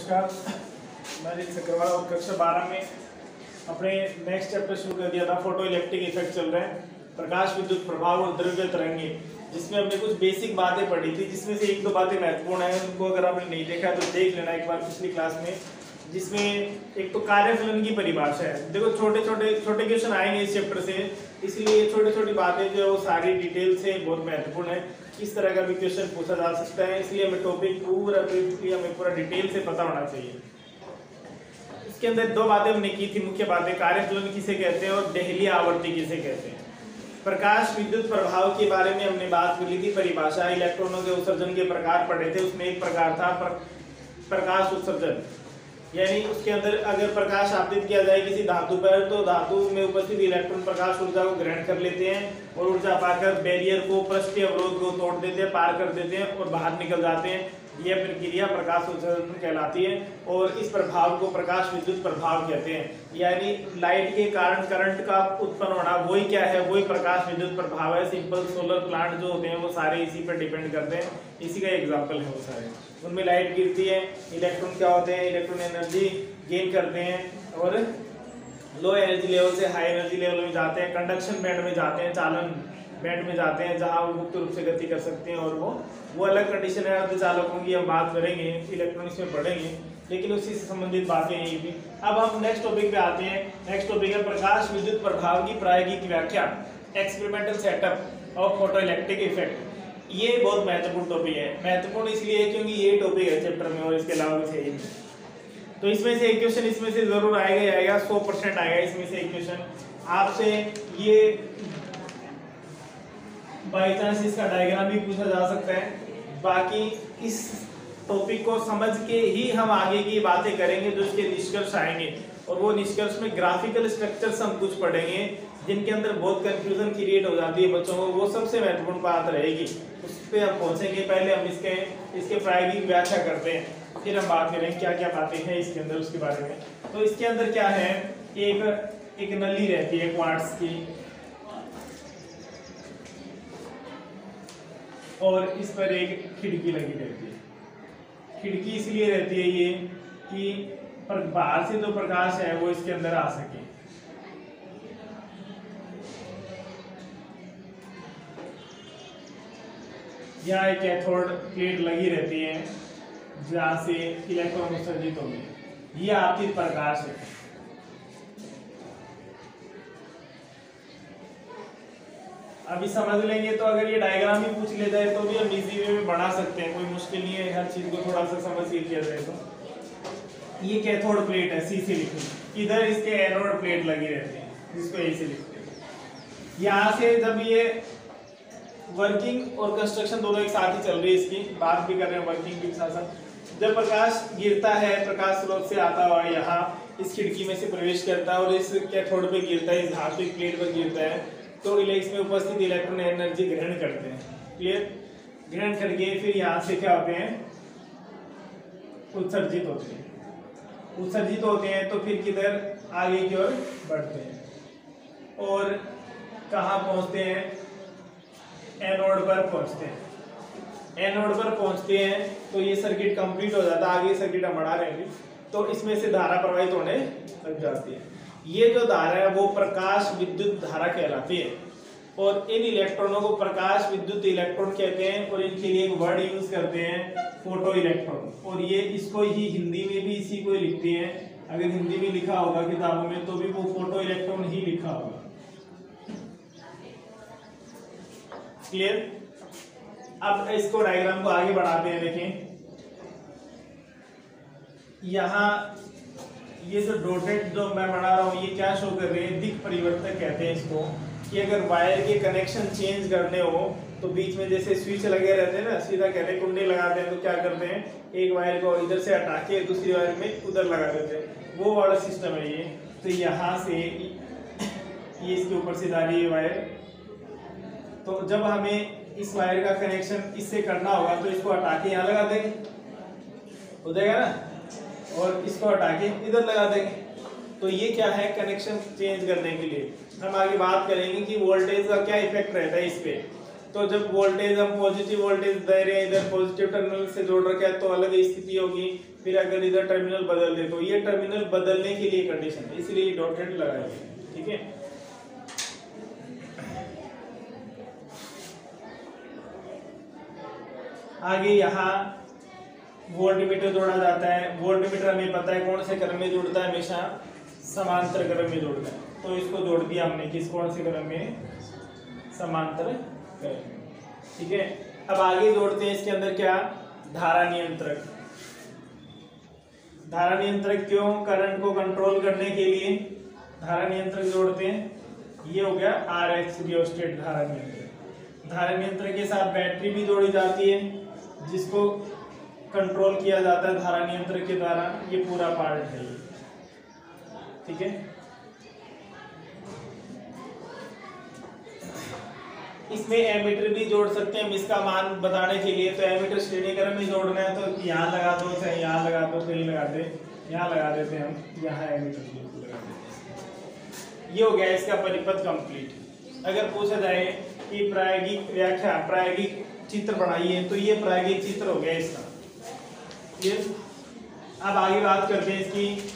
नमस्कार, मैं अजित चक्रवाल और कक्षा 12 में अपने नेक्स्ट चैप्टर शुरू कर दिया था। फोटो इलेक्ट्रिक इफेक्ट चल रहे हैं, प्रकाश विद्युत प्रभाव और द्रव्य तरंगे, जिसमें हमने कुछ बेसिक बातें पढ़ी थी, जिसमें से एक दो बातें महत्वपूर्ण है। उनको अगर आपने नहीं देखा तो देख लेना एक बार पिछली क्लास में, जिसमें एक तो कार्यफलन की परिभाषा है। देखो छोटे क्वेश्चन आएंगे इस चैप्टर से, इसलिए छोटी छोटी बातें जो है वो सारी डिटेल से बहुत महत्वपूर्ण है। इस तरह का भी क्वेश्चन पूछा जा सकता है, इसलिए हमें टॉपिक पूरा डिटेल से पता होना चाहिए। इसके अंदर दो बातें हमने की थी, मुख्य बातें कार्यफलन किसे कहते हैं और देहली आवर्ती किसे कहते हैं। प्रकाश विद्युत प्रभाव के बारे में हमने बात कर ली थी, परिभाषा, इलेक्ट्रॉनों के उत्सर्जन के प्रकार पढ़े थे। उसमें एक प्रकार था प्रकाश उत्सर्जन, यानी उसके अंदर अगर प्रकाश आपतित किया जाए किसी धातु पर तो धातु में उपस्थित इलेक्ट्रॉन प्रकाश ऊर्जा को ग्रहण कर लेते हैं और ऊर्जा पाकर बैरियर को, पृष्ठीय अवरोध को तोड़ देते हैं, पार कर देते हैं और बाहर निकल जाते हैं। यह प्रक्रिया प्रकाश उत्सर्जन कहलाती है और इस प्रभाव को प्रकाश विद्युत प्रभाव कहते हैं। यानी लाइट के कारण करंट का उत्पन्न होना, वही क्या है, वही प्रकाश विद्युत प्रभाव है। सिंपल सोलर प्लांट जो होते हैं वो सारे इसी पर डिपेंड करते हैं, इसी का एग्जाम्पल है। वो सारे उनमें लाइट गिरती है, इलेक्ट्रॉन क्या होते हैं, इलेक्ट्रॉन एनर्जी गेन करते हैं और लो एनर्जी लेवल से हाई एनर्जी लेवल में जाते हैं, कंडक्शन बैंड में जाते हैं, चालन बैंड में जाते हैं, जहां वो मुक्त रूप से गति कर सकते हैं। और वो अलग कंडीशन है अर्धचालकों की, हम बात करेंगे, इलेक्ट्रॉनिक्स में पढ़ेंगे, लेकिन उसी से संबंधित बातें हैं ये भी। अब हम नेक्स्ट टॉपिक पे आते हैं। नेक्स्ट टॉपिक है प्रकाश विद्युत प्रभाव की प्रायोगिक व्याख्या, एक्सपेरिमेंटल सेटअप और फोटोइलेक्ट्रिक इफेक्ट। ये बहुत महत्वपूर्ण टॉपिक है। महत्वपूर्ण इसलिए है क्योंकि ये टॉपिक है चैप्टर में और इसके अलावा कुछ है ही नहीं। तो इसमें से एक क्वेश्चन इसमें से जरूर आएगा ही आएगा, 100% आएगा इसमें से एक क्वेश्चन आपसे। ये बाई चांस इसका डायग्राम भी पूछा जा सकता है। बाकी इस टॉपिक को समझ के ही हम आगे की बातें करेंगे, जो इसके निष्कर्ष आएंगे और वो निष्कर्ष में ग्राफिकल स्ट्रक्चर्स हम कुछ पढ़ेंगे, जिनके अंदर बहुत कंफ्यूजन क्रिएट हो जाती है बच्चों को। वो सबसे महत्वपूर्ण बात रहेगी, उस पर हम पहुँचेंगे। पहले हम इसके प्रायोगिक व्याख्या करते हैं, फिर हम बात करेंगे क्या क्या बातें हैं इसके अंदर, उसके बारे में। तो इसके अंदर क्या है, एक नली रहती है क्वार्ट्स की और इस पर एक खिड़की लगी रहती है। खिड़की इसलिए रहती है ये कि बाहर से जो प्रकाश है वो इसके अंदर आ सके। यहाँ एक कैथोड प्लेट लगी रहती है जहाँ से इलेक्ट्रॉन उत्सर्जित होंगे। यह आपकी प्रकाश है। अभी समझ लेंगे तो अगर ये डायग्राम ही पूछ लेता है तो भी हम इजी वे में बढ़ा सकते हैं, कोई मुश्किल नहीं है। हर चीज को थोड़ा सा समझ के किया जाए तो ये कैथोड प्लेट है, सी से लिखी। इधर इसके एनोड प्लेट लगी रहती है, जिसको ए से लिखते हैं। यहाँ से जब ये वर्किंग और कंस्ट्रक्शन दोनों एक साथ ही चल रही है, इसकी बात भी कर रहे हैं वर्किंग के साथ साथ। जब प्रकाश गिरता है, प्रकाश स्रोत से आता हुआ यहाँ इस खिड़की में से प्रवेश करता है और इस कैथोड पे गिरता है, इस धातविक प्लेट पर गिरता है, तो इसमें उपस्थित इलेक्ट्रॉन एनर्जी ग्रहण करते हैं, क्लियर, ग्रहण करके फिर यहाँ से क्या होते हैं, उत्सर्जित होते हैं। उत्सर्जित होते हैं तो फिर किधर, आगे की ओर बढ़ते हैं और कहाँ पहुँचते हैं, एनोड पर पहुंचते हैं। एनोड पर पहुंचते हैं तो ये सर्किट कंप्लीट हो जाता है। आगे सर्किट हम बढ़ा रहे हैं तो इसमें से धारा प्रवाहित होने लग जाती है। ये जो धारा है वो प्रकाश विद्युत धारा कहलाती है और इन इलेक्ट्रॉनों को प्रकाश विद्युत इलेक्ट्रॉन कहते हैं और इनके लिए एक वर्ड यूज करते हैं, फोटो इलेक्ट्रॉन। और ये इसको ही हिंदी में भी इसी को लिखते हैं। अगर हिंदी में लिखा होगा किताबों में तो भी वो फोटो इलेक्ट्रॉन ही लिखा होगा, क्लियर। अब इसको डायग्राम को आगे बढ़ाते हैं। देखें यहाँ ये जो डॉटेड जो मैं बना रहा हूँ ये क्या शो कर रहे हैं, दिक परिवर्तक कहते हैं इसको। कि अगर वायर के कनेक्शन चेंज करने हो तो बीच में जैसे स्विच लगे रहते हैं ना, सीधा कहते हैं कुंडली लगाते हैं तो क्या करते हैं, एक वायर को इधर से हटा के दूसरी वायर में उधर लगा देते हैं, वो वाला सिस्टम है ये। तो यहाँ से ये इसके ऊपर से जा रही है वायर, तो जब हमें इस वायर का कनेक्शन इससे करना होगा तो इसको हटा के यहाँ लगा देंगे, हो जाएगा ना, और इसको हटा के इधर लगा देंगे। तो ये क्या है, कनेक्शन चेंज करने के लिए। हम आगे बात करेंगे कि वोल्टेज का क्या इफेक्ट रहता है इस पर। तो जब वोल्टेज हम पॉजिटिव वोल्टेज दे रहे हैं इधर पॉजिटिव टर्मिनल से जोड़ रखा है तो अलग स्थिति होगी, फिर अगर इधर टर्मिनल बदल दे तो ये टर्मिनल बदलने के लिए कंडीशन है, इसलिए डॉटेड लगाया गया। ठीक है, आगे यहाँ वोल्टमीटर जोड़ा जाता है। वोल्टमीटर हमें पता है कौन से क्रम में जोड़ता है, हमेशा समांतर क्रम में जोड़ता है, तो इसको जोड़ दिया हमने किस कौन से क्रम में, समांतर क्रम में। ठीक है, अब आगे जोड़ते हैं इसके अंदर क्या, धारा नियंत्रक। धारा नियंत्रक क्यों, करंट को कंट्रोल करने के लिए धारा नियंत्रक जोड़ते हैं। ये हो गया आरएक्स रियोस्टेट धारा नियंत्रक। धारा नियंत्रक के साथ बैटरी भी जोड़ी जाती है जिसको कंट्रोल किया जाता है धारा नियंत्रक के द्वारा। ये पूरा पार्ट है ये। ठीक है, इसमें एमीटर भी जोड़ सकते हैं हम इसका मान बताने के लिए। तो एमीटर श्रेणी क्रम में जोड़ना है तो यहाँ लगा दो चाहे यहाँ लगा दो, कहीं लगाते यहाँ लगा देते हैं हम, यहाँ एमीटर लगा देते। ये हो गया इसका परिपथ कंप्लीट। अगर पूछा जाए कि प्रायोगिक व्याख्या, प्रायोगिक चित्र बनाइए, तो ये प्रायोगिक चित्र हो गया इसका। अब आगे बात करते हैं इसकी।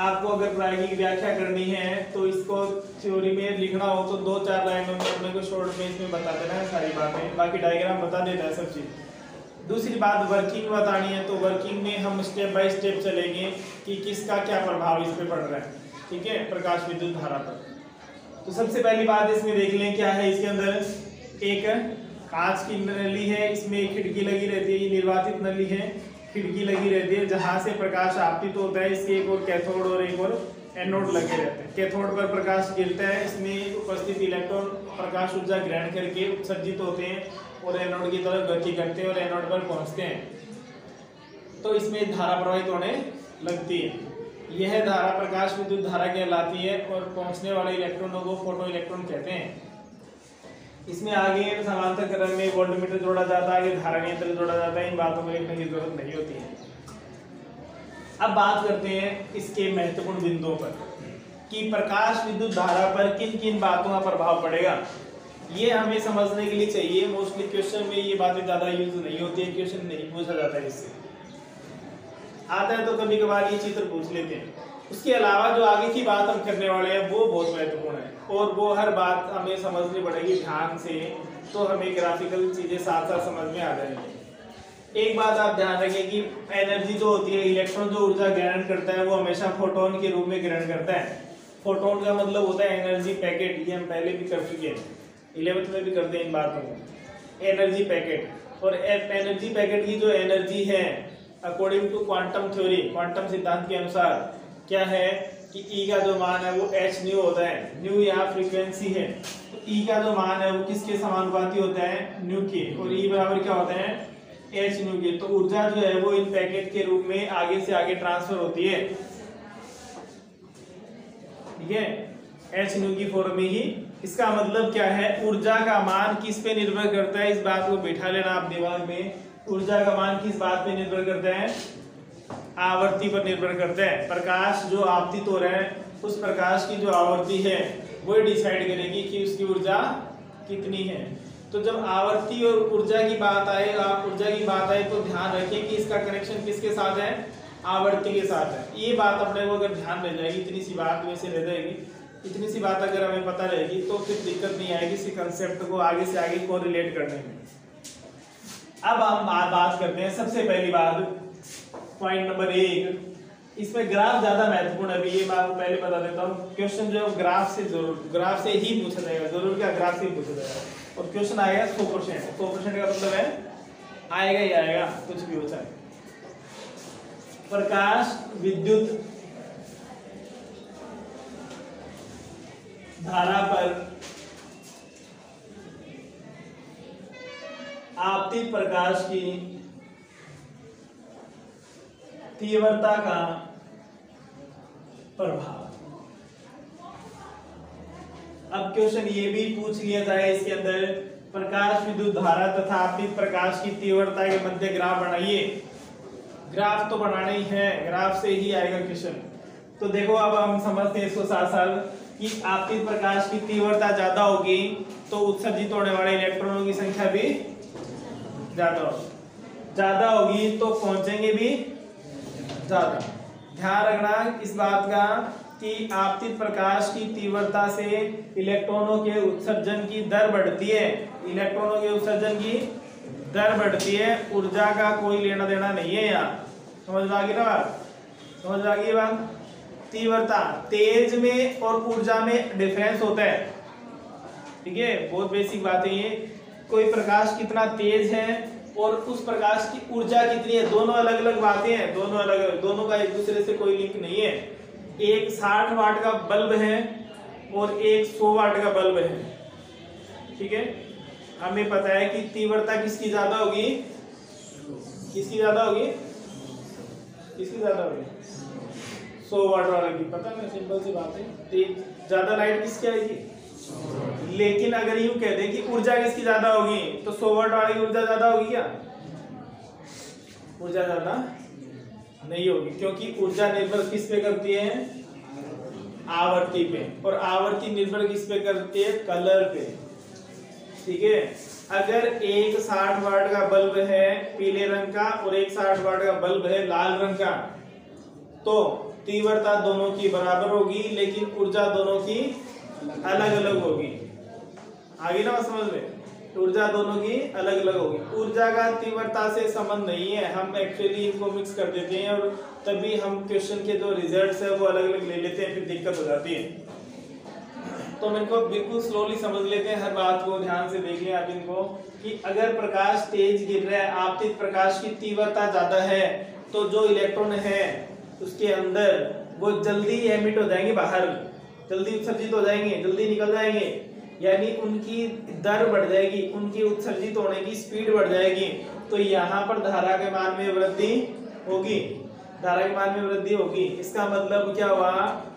आपको अगर प्रायोगिक व्याख्या करनी है तो इसको थ्योरी में लिखना हो तो 2-4 लाइनों में अपने को शॉर्ट में इसमें बता देना है सारी बातें, बाकी डायग्राम बता देता है सब चीज़। दूसरी बात वर्किंग बतानी है तो वर्किंग में हम स्टेप बाय स्टेप चलेंगे कि किसका क्या प्रभाव इस पर पड़ रहा है। ठीक है, प्रकाश विद्युत धारा पर। तो सबसे पहली बात इसमें देख लें क्या है। इसके अंदर एक कांच की नली है, इसमें एक खिड़की लगी रहती है, ये निर्वातित नली है, खिड़की लगी रहती है जहाँ से प्रकाश आपतित होता है। इसके एक और कैथोड और एक और एनोड लगे रहते हैं। कैथोड पर प्रकाश गिरता है, इसमें उपस्थित इलेक्ट्रॉन प्रकाश ऊर्जा ग्रहण करके उत्सर्जित होते हैं और एनोड की तरफ गति करते हैं और एनोड पर पहुँचते हैं, तो इसमें धारा प्रवाहित होने लगती है। यह धारा प्रकाश विद्युत धारा कहलाती है और पहुँचने वाले इलेक्ट्रॉनों को फोटो इलेक्ट्रॉन कहते हैं। इसमें आगे समांतर क्रम में वोल्टमीटर जोड़ा जाता है, धारा नियंत्रक जोड़ा जाता है। इन बातों को लिखने की जरूरत नहीं होती है। अब बात करते हैं इसके महत्वपूर्ण बिंदुओं पर कि प्रकाश विद्युत धारा पर किन किन बातों का प्रभाव पड़ेगा, ये हमें समझने के लिए चाहिए। मोस्टली क्वेश्चन में ये बातें ज़्यादा यूज नहीं होती है, क्वेश्चन नहीं पूछा जाता है, इससे आता है तो कभी कभार ये चित्र पूछ लेते हैं। उसके अलावा जो आगे की बात हम करने वाले हैं वो बहुत महत्वपूर्ण है और वो हर बात हमें समझनी पड़ेगी ध्यान से, तो हमें ग्राफिकल चीज़ें साथ साथ समझ में आ जाएंगी। एक बात आप ध्यान रखें कि एनर्जी जो होती है, इलेक्ट्रॉन जो ऊर्जा ग्रहण करता है वो हमेशा फोटोन के रूप में ग्रहण करता है। फोटोन का मतलब होता है एनर्जी पैकेट, ये हम पहले भी कर चुके हैं, 11th में भी करते हैं इन बातों को, एनर्जी पैकेट। और एनर्जी पैकेट की जो एनर्जी है according to quantum theory, quantum सिद्धांत के अनुसार क्या है कि ई का जो मान है वो एच न्यू होता है। न्यू यहाँ फ्रीक्वेंसी है, तो ई का जो मान है वो किसके समानुपाती होता है, न्यू के, और ई बराबर क्या होता है, एच न्यू के। तो ऊर्जा जो है वो इन पैकेट के रूप में आगे से आगे ट्रांसफर होती है। ठीक है, एच न्यू की फॉर्म में ही। इसका मतलब क्या है, ऊर्जा का मान किस पे निर्भर करता है, इस बात को बैठा लेना आप दिमाग में। ऊर्जा का मान किस बात पे निर्भर करता है, आवर्ती पर निर्भर करते हैं। प्रकाश जो आपतित हो रहे हैं उस प्रकाश की जो आवर्ती है वो डिसाइड करेगी कि उसकी ऊर्जा कितनी है। तो जब आवर्ती और ऊर्जा की बात आए, आप ऊर्जा की बात आए तो ध्यान रखिए कि इसका कनेक्शन किसके साथ है, आवर्ती के साथ है। ये बात अपने को अगर ध्यान रह जाएगी, इतनी सी बात वैसे रह जाएगी, इतनी सी बात अगर हमें पता रहेगी तो फिर दिक्कत नहीं आएगी इसी कंसेप्ट को आगे से आगे को रिलेट करने में। अब हम बात करते हैं सबसे पहली बात, पॉइंट नंबर 1, इसमें ग्राफ ज़्यादा महत्वपूर्ण है। अभी ये बात पहले बता देता हूँ, क्वेश्चन जो है ग्राफ से जरूर, ग्राफ से ही पूछा जाएगा, जरूर क्या ग्राफ से ही पूछा जाएगा। और क्वेश्चन आएगा 100%, 100% का मतलब है आएगा ही आएगा, कुछ भी हो जाए। प्रकाश विद्युत धारा पर आपतित प्रकाश की तीव्रता का प्रभाव। अब क्वेश्चन ये भी पूछ लिया जाए इसके अंदर, प्रकाश विद्युत धारा तथा आपतित प्रकाश की तीव्रता के मध्य ग्राफ बनाइए। ग्राफ तो बनाना ही है, ग्राफ से ही आएगा क्वेश्चन। तो देखो अब हम समझते हैं इसको साथ साथ। कि आपतित प्रकाश की तीव्रता ज्यादा होगी तो उत्सर्जित होने वाले इलेक्ट्रॉनों की संख्या भी ज्यादा होगी तो पहुंचेंगे भी ज्यादा। ध्यान रखना इस बात का कि आपतित प्रकाश की तीव्रता से इलेक्ट्रॉनों के उत्सर्जन की दर बढ़ती है, इलेक्ट्रॉनों के उत्सर्जन की दर बढ़ती है, ऊर्जा का कोई लेना देना नहीं है यहाँ। समझ में आ गई ना बात? समझ में आ गई बात? तीव्रता तेज में और ऊर्जा में डिफरेंस होता है, ठीक है, बहुत बेसिक बात है ये। कोई प्रकाश कितना तेज है और उस प्रकाश की ऊर्जा कितनी है, दोनों अलग अलग बातें हैं, दोनों अलग अलग, दोनों का एक दूसरे से कोई लिंक नहीं है। एक 60 वाट का बल्ब है और एक 100 वाट का बल्ब है, ठीक है। हमें पता है कि तीव्रता किसकी ज्यादा होगी, किसकी ज्यादा होगी, किसकी ज्यादा होगी, 100 वाट वाला की, पता है ना, सिंपल सी बात है। ज्यादा लाइट किसकी आएगी, लेकिन अगर यूं कह दें कि ऊर्जा किसकी ज्यादा होगी तो 100 वाट वाले की ऊर्जा ज्यादा होगी क्या? ऊर्जा ज्यादा नहीं होगी, क्योंकि ऊर्जा निर्भर किस पे करती है, आवर्ती पे, और आवर्ती निर्भर किस पे करती है, कलर पे, ठीक है। अगर एक 60 वाट का बल्ब है पीले रंग का और एक 60 वाट का बल्ब है लाल रंग का, तो तीव्रता दोनों की बराबर होगी लेकिन ऊर्जा दोनों की अलग अलग होगी। आगे ना समझ में, ऊर्जा दोनों की अलग अलग होगी। ऊर्जा का तीव्रता से संबंध नहीं है, हम एक्चुअली इनको मिक्स कर देते हैं और तभी हम क्वेश्चन के जो रिजल्ट्स है वो अलग अलग ले लेते हैं, फिर दिक्कत हो जाती है। तो हम इनको बिल्कुल स्लोली समझ लेते हैं, हर बात को ध्यान से देख लें आप इनको, कि अगर प्रकाश तेज गिर रहा है, आपतित प्रकाश की तीव्रता ज्यादा है, तो जो इलेक्ट्रॉन है उसके अंदर वो जल्दी एमिट हो जाएंगे बाहर, जल्दी उत्सर्जित हो जाएंगे, जल्दी निकल जाएंगे, यानी उनकी दर बढ़ जाएगी, उनकी उत्सर्जित होने की स्पीड बढ़ जाएगी, तो यहाँ पर धारा के मान में वृद्धि होगी, धारा के मान में वृद्धि होगी। इसका मतलब क्या हुआ,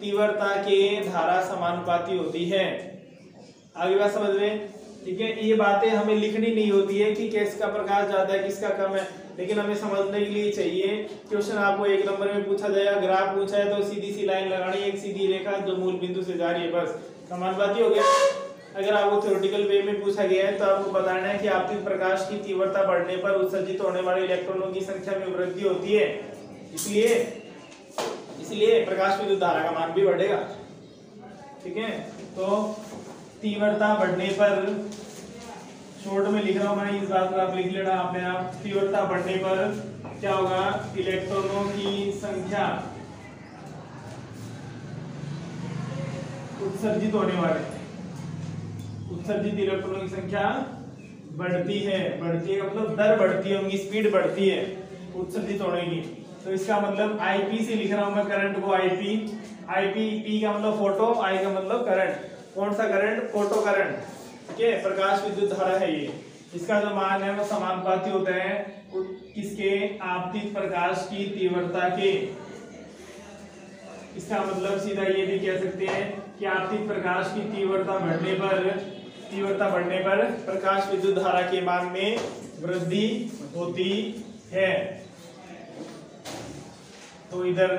तीव्रता के धारा समानुपाती होती है। आगे बात समझ में, ठीक है। ये बातें हमें लिखनी नहीं होती है कि किसका प्रकाश ज्यादा है किसका कम है, लेकिन हमें समझने के लिए चाहिए। क्वेश्चन आपको 1 नंबर में पूछा जाएगा, ग्राफ पूछा है तो सीधी सी लाइन लगानी, एक सीधी रेखा जो मूल बिंदु से जा रही है, बस, समानुपाती हो गया। अगर आपको थ्योरेटिकल वे में पूछा गया है तो आपको बताना है कि आपतित प्रकाश की तीव्रता बढ़ने पर उत्सर्जित होने वाले इलेक्ट्रॉनों की संख्या में वृद्धि होती है, इसलिए प्रकाश विद्युत धारा का मान भी बढ़ेगा, ठीक है। तो तीव्रता बढ़ने पर, शॉर्ट में लिख रहा हूँ मैं, इस बात को आप लिख लेना अपने आप, तीव्रता बढ़ने पर क्या होगा, इलेक्ट्रॉनों की संख्या उत्सर्जित होने वाले, उत्सर्जित इलेक्ट्रॉनों की संख्या बढ़ती है, मतलब दर बढ़ती है, उनकी स्पीड बढ़ती है उत्सर्जित होने की। तो इसका मतलब आईपी से लिख रहा हूं मैं करंट को, आईपी, पी का मतलब फोटो, आई का मतलब करंट, कौन सा करंट, फोटो करंट, ठीक है, प्रकाश विद्युत धारा है ये। इसका जो मान है वो समानुपाती होता है किसके, आपतित प्रकाश की तीव्रता के। इसका मतलब सीधा ये भी कह सकते हैं कि आपतित प्रकाश की तीव्रता बढ़ने पर प्रकाश विद्युत धारा के मान में वृद्धि होती है। तो इधर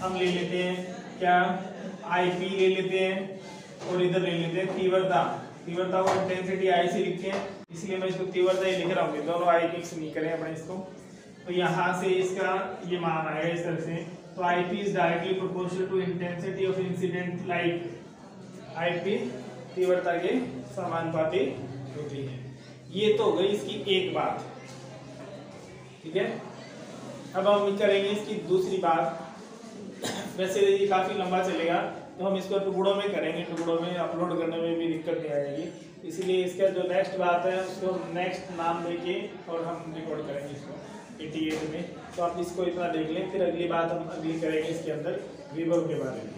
हम ले लेते हैं क्या, आईपी ले लेते हैं और इधर ले लेते हैं तीव्रता को इंटेंसिटी आई से लिखते हैं, इसलिए मैं इसको तीव्रता ही लिख रहा हूँ, दोनों आई मिक्स नहीं करें अपने इसको। तो यहाँ से इसका ये मान आएगा इस तरह से, तो IP is directly proportional to intensity of incident light, IP तीव्रता के समानुपाती होती है। ये तो हो गई इसकी एक बात, ठीक है। अब हम करेंगे इसकी दूसरी बात, वैसे ये काफ़ी लंबा चलेगा तो हम इसको टुकड़ों में करेंगे, टुकड़ों में अपलोड करने में भी दिक्कत नहीं आएगी, इसलिए इसका जो नेक्स्ट बात है उसको नेक्स्ट नाम देके और हम रिकॉर्ड करेंगे इसको 88 में। तो आप इसको इतना देख लें, फिर अगली बात हम अगली करेंगे इसके अंदर विभव के बारे में।